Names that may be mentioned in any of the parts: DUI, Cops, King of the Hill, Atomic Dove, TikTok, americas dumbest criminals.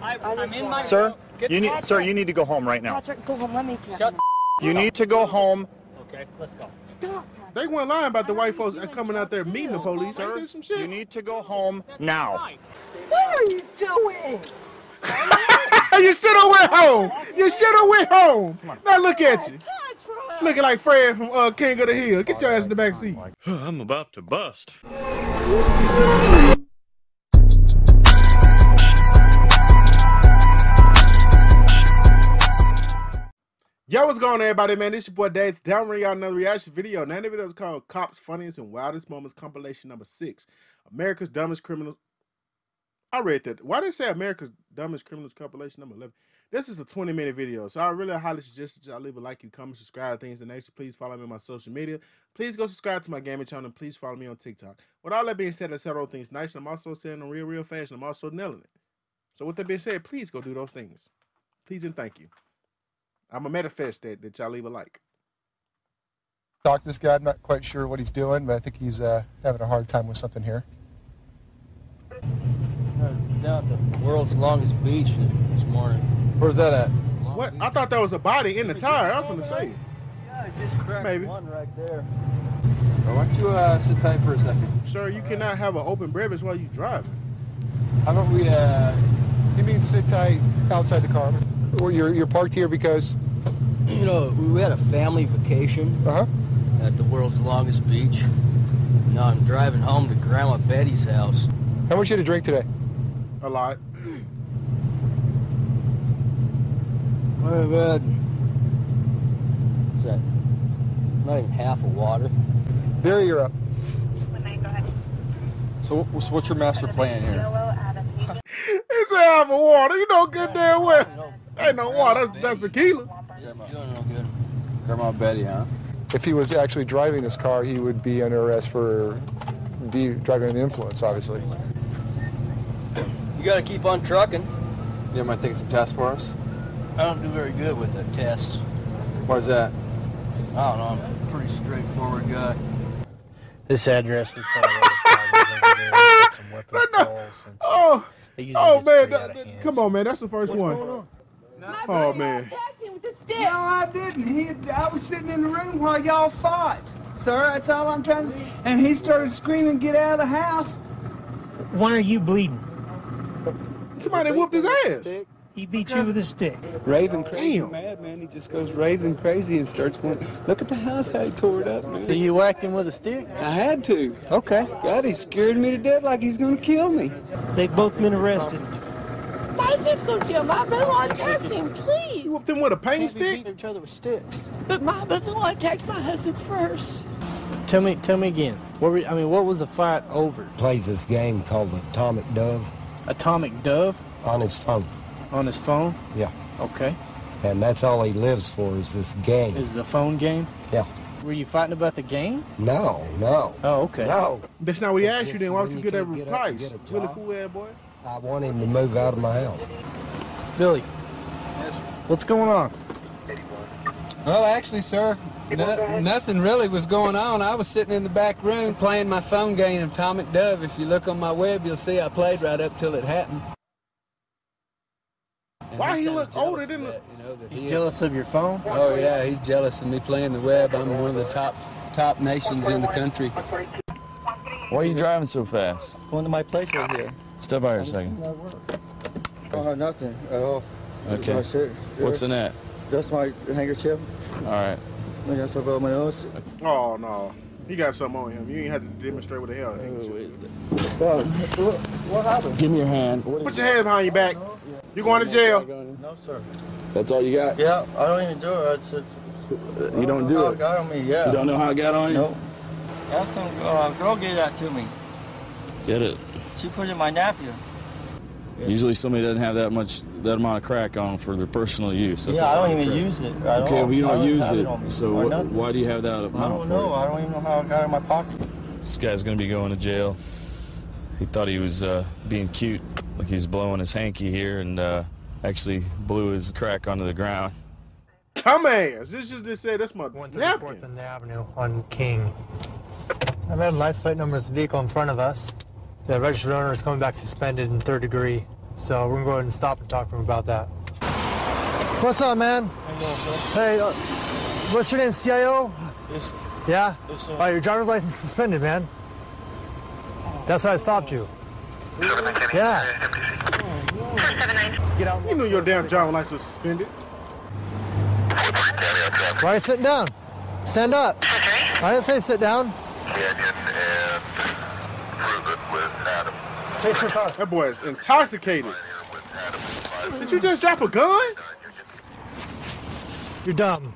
I'm in my sir, sir, you need to go home right now. Patrick, go home. Let me tell you. You need to go home. Okay, let's go. Stop. They weren't lying about the white folks coming out there meeting the police. Sir, ain't this some shit? You need to go home now. What are you doing? You should have went home. You should have went home. Now look at you. Looking like Fred from King of the Hill. Get your ass in the back seat. I'm about to bust. Yo, what's going on, everybody, man? This your boy Dave. Down bringing y'all another reaction video. Now the video is called Cops, Funniest and Wildest Moments, compilation number 6. America's Dumbest Criminals. I read that. Why did it say America's Dumbest Criminals compilation number 11? This is a 20-minute video, so I really highly suggest that y'all leave a like, you comment, subscribe, things of the nature. Please follow me on my social media. Please go subscribe to my gaming channel, and please follow me on TikTok. With all that being said, I said all things nice, and I'm also saying in real fashion. I'm also nailing it. So with that being said, please go do those things. Please and thank you. I'm a manifest that y'all leave a like. Talk to this guy. I'm not quite sure what he's doing, but I think he's having a hard time with something here. Down at the world's longest beach this morning. Where's that at? What? I thought that was a body in the tire. I'm gonna say. Yeah, I just cracked one right there. Bro, why don't you sit tight for a second? Sir, you cannot have an open beverage while you drive. How about we? You mean sit tight outside the car? Or you're parked here because? You know, we had a family vacation at the world's longest beach. Now I'm driving home to Grandma Betty's house. How much did you drink today? A lot. What about, what's that? Not even half of water. Barry, you're up. So what's your master plan here? It's half of water. You know good damn well. Ain't no water. That's tequila. Grandma Betty, huh? If he was actually driving this car, he would be under arrest for driving under the influence, obviously. You gotta keep on trucking. You might take some tests for us. I don't do very good with the tests. Why's that? I don't know. I'm a pretty straightforward guy. This address was Oh man! Come on, man! That's the first one. Going on? Oh man! No, I didn't. I was sitting in the room while y'all fought, sir. That's all I'm trying to. And he started screaming, "Get out of the house!" Why are you bleeding? Somebody whooped his ass. He beat you with a stick. Raving crazy. Damn. Mad, man. He just goes raving crazy and starts going, look at the house, how he tore it up, man. So you whacked him with a stick? I had to. Okay. God, he scared me to death like he's going to kill me. They've both been arrested. My husband's going to jail. My brother-in-law attacked him, please. You whooped him with a painting stick? Beat each other with sticks. But my brother-in-law attacked my husband first. Tell me again. What was the fight over? Plays this game called Atomic Dove. Atomic Dove? On his phone. On his phone? Yeah. Okay. And that's all he lives for is this game. Is the phone game? Yeah. Were you fighting about the game? No, no. Oh, okay. No. That's not what he asked you then. Why don't you get that replies? Really cool ass boy. I want him to move out of my house. Billy. Yes, sir. What's going on? Well, actually, sir, nothing really was going on. I was sitting in the back room playing my phone game, Atomic Dove. If you look on my web, you'll see I played right up till it happened. Why he look older than the... He's jealous of your phone? Oh, yeah, he's jealous of me playing the web. I'm one of the top nations in the country. Why are you driving so fast? Going to my place right here. Step by here a second. Oh, nothing at all. Okay. What's in that? That's my handkerchief. All right. That's about my nose. Oh, no. He got something on him. You ain't have to demonstrate what the hell. What happened? Give me your hand. Put your hand behind your back. You going to jail? No, sir. That's all you got? Yeah, I don't even do it. You don't do it? Got on me, yeah. You don't know how it got on you? Nope. That's some girl gave that to me. Get it? She put it in my napkin. Yeah. Usually somebody doesn't have that amount of crack on for their personal use. That's I don't even use it. Okay, well, you don't use it, so why do you have that amount? I don't know. I don't even know how it got in my pocket. This guy's going to be going to jail. He thought he was being cute. Like he's blowing his hanky here and actually blew his crack onto the ground. Come ass! This is just say that's my napkin. 4th and Avenue on King. I've had license plate number of this vehicle in front of us. The registered owner is coming back suspended in 3rd degree So we're gonna go ahead and stop and talk to him about that. What's up, man? How you doing, sir? Hey, what's your name, CIO? Yes. Yeah? Yes, sir. All right, your driver's license is suspended, man. That's why I stopped you. Yeah. Get out. You knew your damn driver's license was suspended. Why are you sitting down? Stand up. Okay. I didn't say sit down. Take your car. That boy is intoxicated. Did you just drop a gun? You're dumb.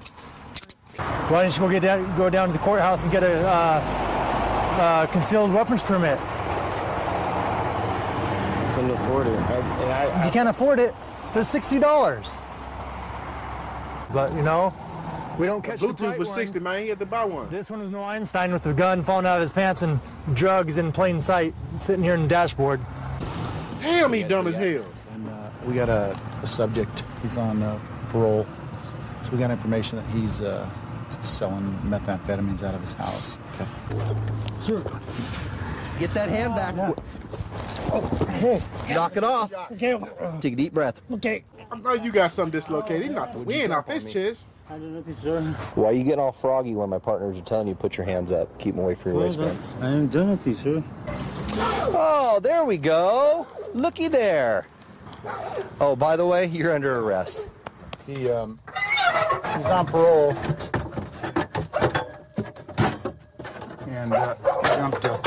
Why didn't you go down to the courthouse and get a concealed weapons permit? I couldn't afford it. You can't afford it. There's $60. But you know, we don't catch Bluetooth the right for $60, ones. Man. He had to buy one. This one was no Einstein with a gun falling out of his pants and drugs in plain sight, sitting here in the dashboard. Damn, he dumb as hell. And we got a subject. He's on parole. So we got information that he's selling methamphetamines out of his house. Okay. Sure. Get that hand back. No. Oh. Knock it off. Okay. Take a deep breath. Okay. I know you got something dislocated. He knocked the wind off his chest. Why are you getting all froggy when my partners are telling you to put your hands up, keep them away from your waistband? I ain't done with these, sir. Oh, there we go. Looky there. Oh, by the way, you're under arrest. He, he's on parole. And he jumped up.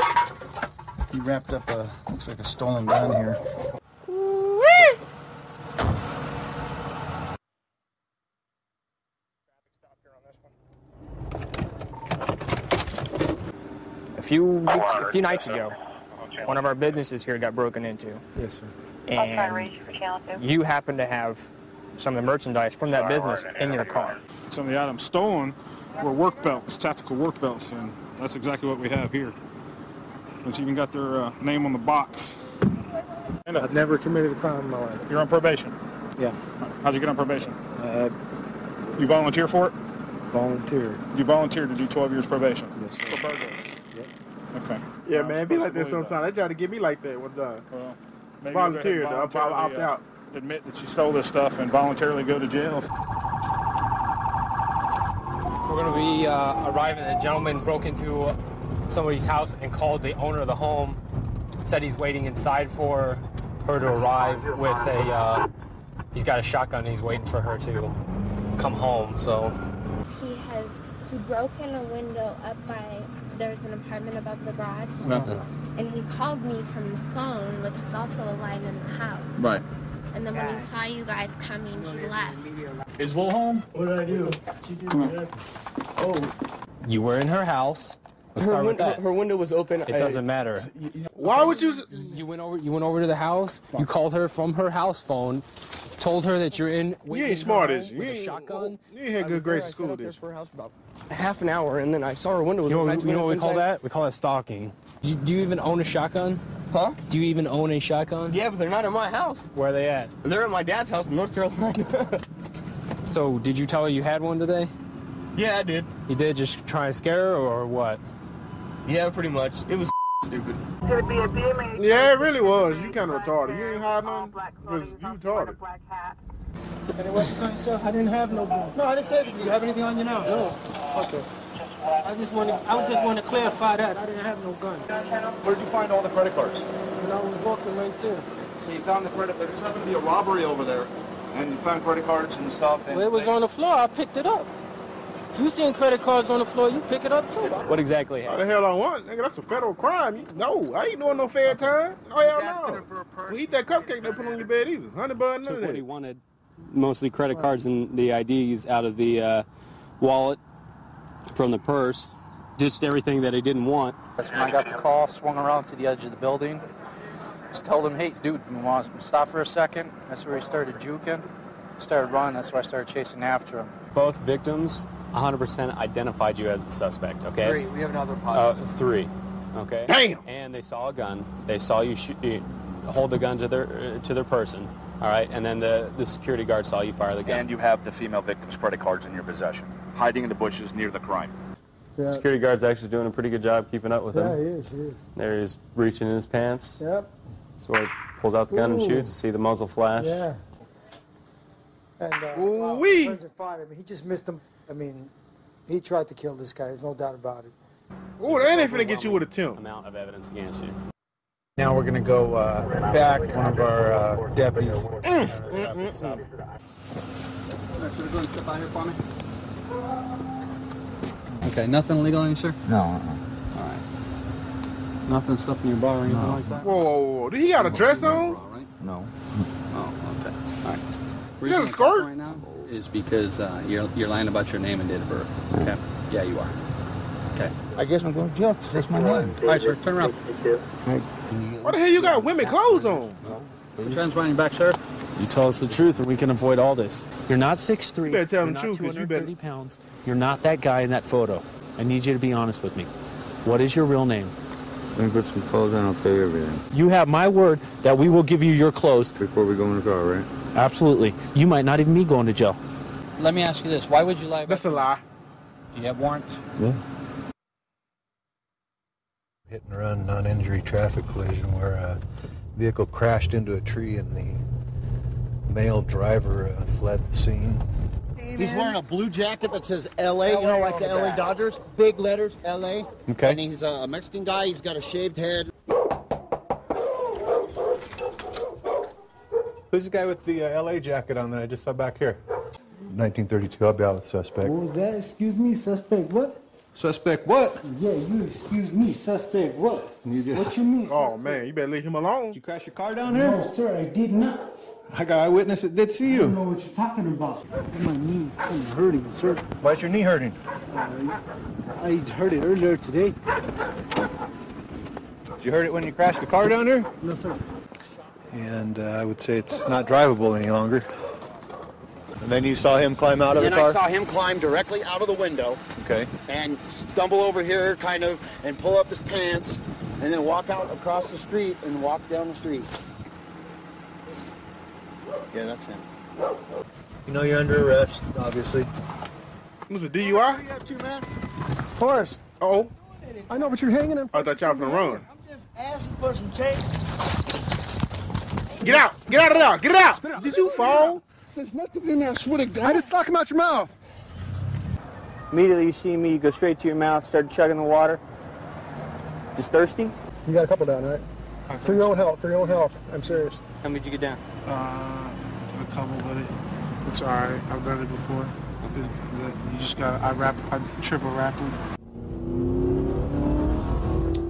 He wrapped up a, looks like a stolen gun here. A few nights ago, one of our businesses here got broken into. Yes, sir. And you happen to have some of the merchandise from that business in your car. Some of the items stolen were work belts, tactical work belts, and that's exactly what we have here. It's even got their name on the box. I've never committed a crime in my life. You're on probation? Yeah. How'd you get on probation? You volunteer for it? Volunteered. You volunteered to do 12 years probation? Yes, sir. For burglary. Okay. Yeah, man, it be like that sometimes. They tried to get me like that one time. Well, volunteered, though. I'll probably opt out. Admit that you stole this stuff and voluntarily go to jail. We're going to be arriving. A gentleman broke into somebody's house and called the owner of the home, said he's waiting inside for her to arrive with a, he's got a shotgun and he's waiting for her to come home, so. He broke in a window up by, there's an apartment above the garage, and he called me from the phone, which is also a line in the house. Right. And then when he saw you guys coming, he left. Is Will home? What did I do? She did that. Oh. You were in her house. Let's start with that. Her window was open. It doesn't matter. Why would you? You went over to the house. You called her from her house phone. Told her that you're in. You ain't smart, is you? You ain't shotgun. You ain't had good grades in school, did you? Half an hour, and then I saw her window was open. You know what we call that? We call that stalking. Do you even own a shotgun? Huh? Do you even own a shotgun? Yeah, but they're not in my house. Where are they at? They're at my dad's house in North Carolina. So, did you tell her you had one today? Yeah, I did. You did? Just try and scare her, or what? Yeah, pretty much. It was stupid. Yeah, it really was. You kind of retarded. You ain't hiding nothing because you retarded. Any weapons on yourself? I didn't have no gun. No, I didn't say that. You have anything on you now? No. Okay. I just want to clarify that. I didn't have no gun. Where did you find all the credit cards? When I was walking right there. So you found the credit cards. There's happened to be a robbery over there, and you found credit cards and stuff. And well, it was on the floor. I picked it up. If you seen credit cards on the floor, you pick it up too. What exactly happened? What the hell I want? Nigga, that's a federal crime. No, I ain't doing no fair time. No, hell no. Well, eat that cupcake they put on your bed either. $100, none of that. What he wanted. Mostly credit cards and the IDs out of the wallet from the purse. Ditched everything that he didn't want. That's when I got the call, swung around to the edge of the building. Just told him, hey, dude, you want to stop for a second? That's where he started juking. Started running, that's where I started chasing after him. Both victims 100% identified you as the suspect, okay? Three, we have another positive. Three, okay? Damn! And they saw a gun. They saw you hold the gun to their person. All right, and then the security guard saw you fire the gun. And you have the female victim's credit cards in your possession, hiding in the bushes near the crime. Yeah. Security guard's actually doing a pretty good job keeping up with him. Yeah, he is. There he is, reaching in his pants. Yep. So I pulls out the gun and shoots. See the muzzle flash. Yeah. And wow, he fired him. He just missed him. I mean, he tried to kill this guy. There's no doubt about it. Oh, they ain't finna get you with a tin. Amount of evidence against you. Now we're gonna go back. One of our deputies. Okay, nothing illegal in here, sir? No. All right. Nothing stuff in your bar or anything like that? Whoa, did he got a dress on? No. Oh, okay. All right. You got a skirt? Right now is because you're lying about your name and date of birth. Okay. Yeah, you are. Okay. I guess I'm going to jail because that's my name. All right, sir. Turn around. Why the hell you got women clothes on? Which one's behind your back, sir? You tell us the truth, and we can avoid all this. You're not 6'3". You better tell them the truth, because you better. Pounds. You're not that guy in that photo. I need you to be honest with me. What is your real name? Let me put some clothes on. I'll tell you everything. You have my word that we will give you your clothes before we go in the car, right? Absolutely. You might not even be going to jail. Let me ask you this: why would you lie? That's a lie. Do you have warrants? Yeah. Hit and run, non-injury traffic collision where a vehicle crashed into a tree and the male driver fled the scene. He's wearing a blue jacket that says L.A., you know, like the L.A. Dodgers, big letters, L.A. Okay. And he's a Mexican guy. He's got a shaved head. Who's the guy with the L.A. jacket on that I just saw back here? 1932, I'll be out with suspect. What was that? Excuse me, suspect what? Suspect what? Yeah, you excuse me, suspect what? You just... What you mean, suspect? Oh, man, you better leave him alone. Did you crash your car down here? No, sir, I did not. I got an eyewitness that did see you. I don't know what you're talking about. My knee's kind of hurting, sir. Why's your knee hurting? I heard it earlier today. Did you heard it when you crashed the car down there? No, sir. And I would say it's not drivable any longer. And then you saw him climb out of the car? Then I saw him climb directly out of the window. Okay. And stumble over here, kind of, and pull up his pants, and then walk out across the street and walk down the street. Yeah, that's him. You know you're under arrest, obviously. It was a DUI? Forrest. Oh. I know, but you're hanging him. I thought y'all were gonna run. I'm just asking for some change. Get out! Get out of there! Get it out! Spit out. Did you fall? There's nothing in there, I swear to God. I just suck him out your mouth. Immediately you see me, you go straight to your mouth, start chugging the water. Just thirsty? You got a couple down, right? For your own health, for your own health. I'm serious. How many did you get down? A couple, but it's all right. I've done it before. You just got I triple wrapped them.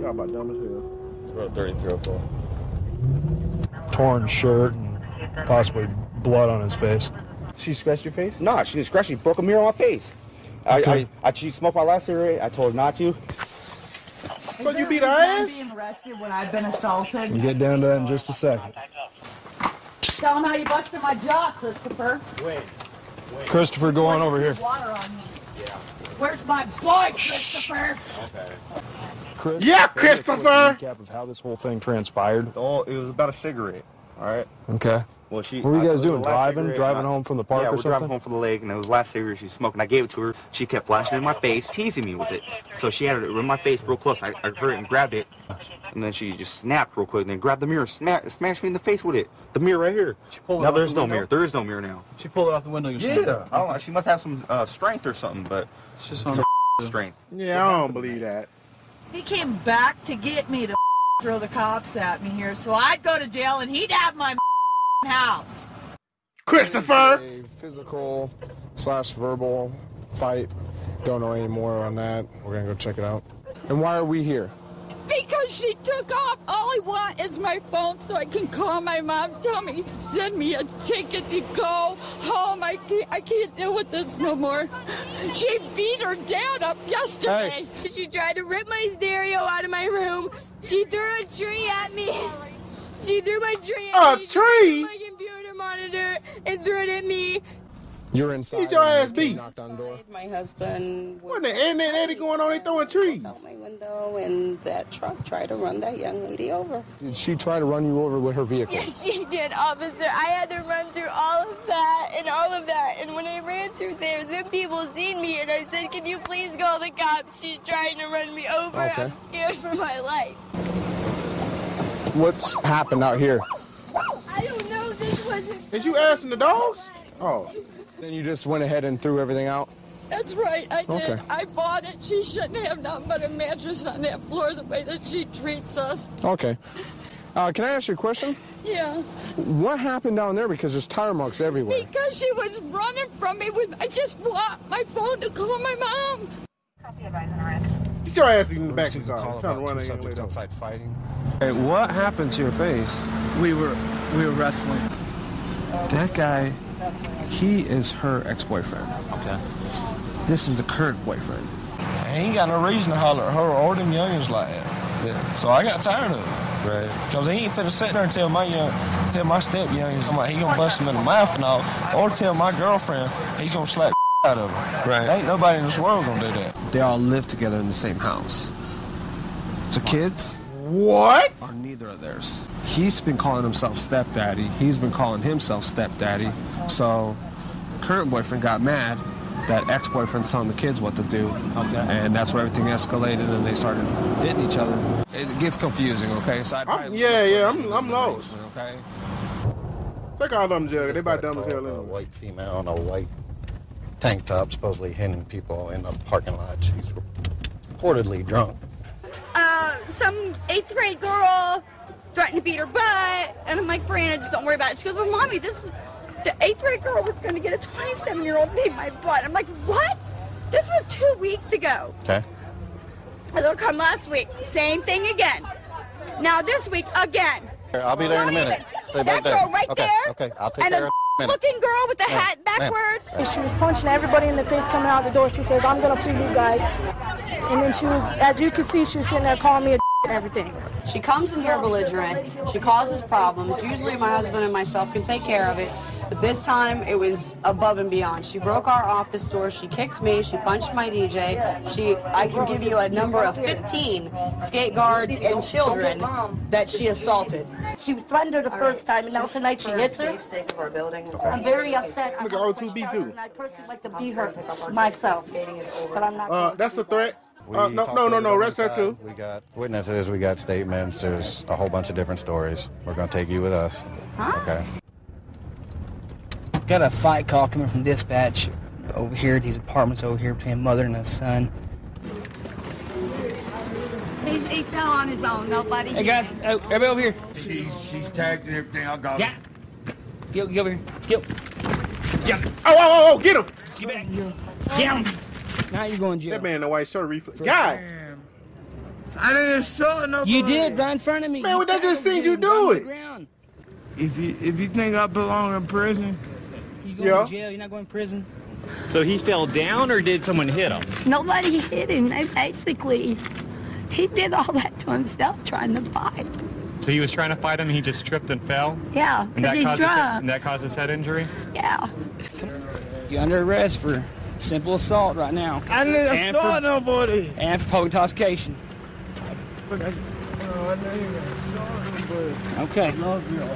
Y'all about dumb as hell. It's about 3304. Torn shirt and possibly blood on his face. She scratched your face? No, she didn't scratch. She broke a mirror on my face. Okay. She smoked my last cigarette. I told her not to. So you beat our ass? Being arrested when I've been assaulted. We'll get down to that in just a second. Tell him how you busted my jaw, Christopher. Wait. Christopher, go on over here. Water on me. Yeah. Where's my boy, Christopher? Okay. Chris, yeah, Christopher. A recap of how this whole thing transpired. Oh, it was about a cigarette. All right. Okay. Well, what were you guys doing? Driving home from the park or something? Yeah, we're driving home from the lake, and it was the last cigarette she was smoking. I gave it to her. She kept flashing it in my face, teasing me with it. So she had it in my face real close. I heard it and grabbed it, and then she just snapped real quick, and then grabbed the mirror, smashed me in the face with it. The mirror right here. Now there's no mirror. There is no mirror now. She pulled it off the window. Yeah, I don't know. She must have some strength or something, but it's just some strength. Yeah, I don't believe that. He came back to get me to throw the cops at me here, so I'd go to jail, and he'd have my house. Christopher! A physical/verbal fight. Don't know any more on that. We're gonna go check it out. And why are we here? Because she took off. All I want is my phone so I can call my mom. Tell me, send me a ticket to go home. I can't deal with this no more. She beat her dad up yesterday. Hey. She tried to rip my stereo out of my room. She threw a tree at me. She threw my tree at me. Threw my computer monitor and threw it at me. You're inside. Get your ass beat. Knocked on door. My husband was going on? They throwing trees out my window, and that truck tried to run that young lady over. Did she try to run you over with her vehicle? Yes, she did, officer. I had to run through all of that. And when I ran through there, then people seen me, and I said, "Can you please call the cops? She's trying to run me over. Okay. I'm scared for my life." What's happened out here? Is you asking the dogs? Oh. Then you just went ahead and threw everything out? That's right, I did. Okay. I bought it. She shouldn't have nothing but a mattress on that floor the way that she treats us. Okay. Can I ask you a question? Yeah. What happened down there? Because there's tire marks everywhere. Because she was running from me. I just bought my phone to call my mom. Get your ass in the back. I'm trying to run subjects outside fighting. Hey, what happened to your face? We were wrestling. That guy, he is her ex-boyfriend. Okay. This is the current boyfriend. I ain't got no reason to holler at her or them youngins like that. Yeah. So I got tired of it. Right. Because he ain't finna sit there and tell my step youngins, I'm like, he gonna bust him in the mouth and all, or tell my girlfriend he's gonna slap the out of her. Right. Ain't nobody in this world gonna do that. They all live together in the same house. The kids are neither of theirs. He's been calling himself stepdaddy. He's been calling himself stepdaddy. So current boyfriend got mad that ex-boyfriend's telling the kids what to do. Okay. And that's where everything escalated and they started hitting each other. It gets confusing, okay? So I'm lost. Okay. Take all them jug. They about dumb as hell. A white female on a white tank top supposedly hitting people in a parking lot. She's reportedly drunk. Some 8th grade girl threatened to beat her butt, and I'm like, Brianna, just don't worry about it. She goes, well, Mommy, this is the 8th grade girl was going to get a 27-year-old named my butt. I'm like, what? This was 2 weeks ago. Okay. I thought it come last week. Same thing again. Now this week again. I'll be there in a minute. Stay back there. That girl right there. Okay. I'll take care of it. And a looking girl with the hat backwards. She was punching everybody in the face coming out the door. She says, I'm going to sue you guys. And then she was, as you can see, she was sitting there calling me a and everything. She comes in here belligerent. She causes problems. Usually my husband and myself can take care of it. But this time, it was above and beyond. She broke our office door. She kicked me. She punched my DJ. I can give you a number of 15 skate guards and children that she assaulted. She threatened her the first time, and now tonight she hits her. I'm very upset. Look at O2B2. I personally like to beat her myself, but I'm not. That's a threat. No, rest that too. We got witnesses. We got statements. There's a whole bunch of different stories. We're gonna take you with us. Huh? Okay. Got a fight call coming from dispatch over here at these apartments over here between a mother and a son. He fell on his own, nobody. Hey guys, everybody over here. She's tagged and everything, I'll go. Yeah. Gil, get over here. Gil. Jump. Oh, get him. Get back. Down. Now you're going to jail. That man in the white shirt reflex. God. Damn. I didn't assault nobody. You did, right in front of me. Man, what that just seen you do it. If you think I belong in prison, you're going to jail, you're not going to prison. So he fell down or did someone hit him? Nobody hit him. They basically, he did all that to himself trying to fight. So he was trying to fight him and he just tripped and fell? Yeah, because he's drunk. And that caused his head injury? Yeah. You're under arrest for simple assault right now. I didn't assault nobody. And for public intoxication. I know you assault nobody. Okay. I love you all.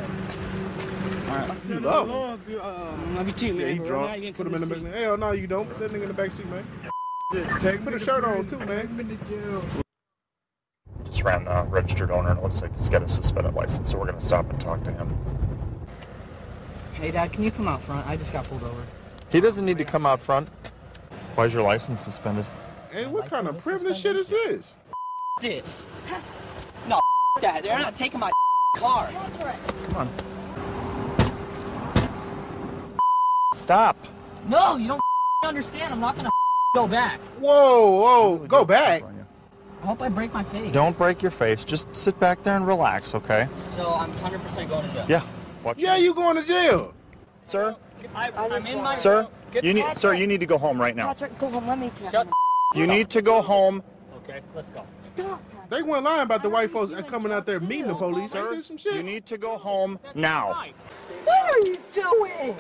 All right. Love you too, man. Yeah, he drunk. Put him in the back. Hell no, you don't. Put that nigga in the back seat, man. Put a shirt on, too, man. Just ran the registered owner, and it looks like he's got a suspended license, so we're going to stop and talk to him. Hey, Dad, can you come out front? I just got pulled over. He doesn't need to come out front. Why is your license suspended? Hey, what kind of privilege shit is this? This. No, that. They're not taking my car. Come on. Stop. No, you don't understand. I'm not going to go back. Whoa, go back. I hope I break my face. Don't break your face. Just sit back there and relax, okay? So I'm 100% going to jail. Yeah. You going to jail. Sir? I'm in my jail. Sir, you need to go home right now. Patrick, go home. Let me tell you. Shut you up. Need to go home. Okay, let's go. Stop. They weren't lying about the white folks coming out there meeting the police. Sir, did some shit. You need to go home now. What are you doing?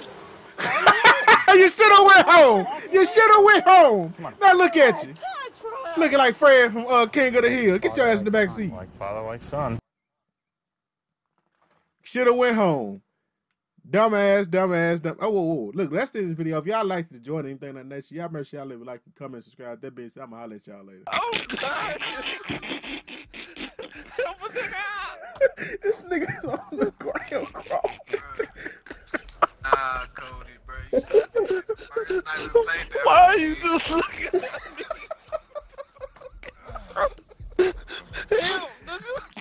You should have went home. You should have went home. Now look at you. Looking like Fred from King of the Hill. Get your ass in the back seat. Like father, like son. Should have went home. Dumbass. Oh, whoa. Look, that's this video. If y'all like to join anything on that shit, y'all make sure y'all leave a like, comment, subscribe. That bitch, I'm going to holler at y'all later. Oh, God. Help us out. This nigga's on the ground crawling. Why are you just looking at me? Damn, nigga.